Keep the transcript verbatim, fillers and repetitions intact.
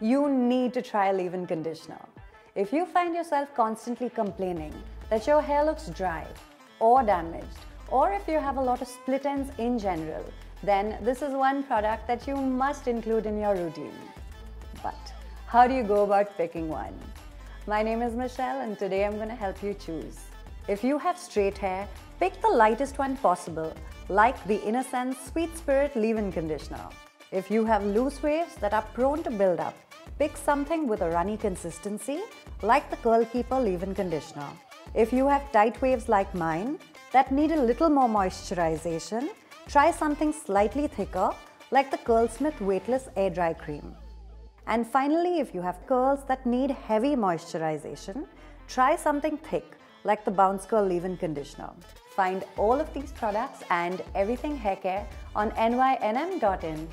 you need to try a leave-in conditioner. If you find yourself constantly complaining that your hair looks dry or damaged, or if you have a lot of split ends in general, then this is one product that you must include in your routine. But how do you go about picking one? My name is Michelle and today I'm going to help you choose. If you have straight hair, pick the lightest one possible, like the Innersense Sweet Spirit leave-in conditioner. If you have loose waves that are prone to build up, pick something with a runny consistency, like the Curl Keeper leave-in conditioner. If you have tight waves like mine that need a little more moisturization, try something slightly thicker like the CurlSmith Weightless Air Dry Cream. And finally, if you have curls that need heavy moisturization, try something thick like the Bounce Curl leave-in conditioner. Find all of these products and everything hair care on N Y N M dot in.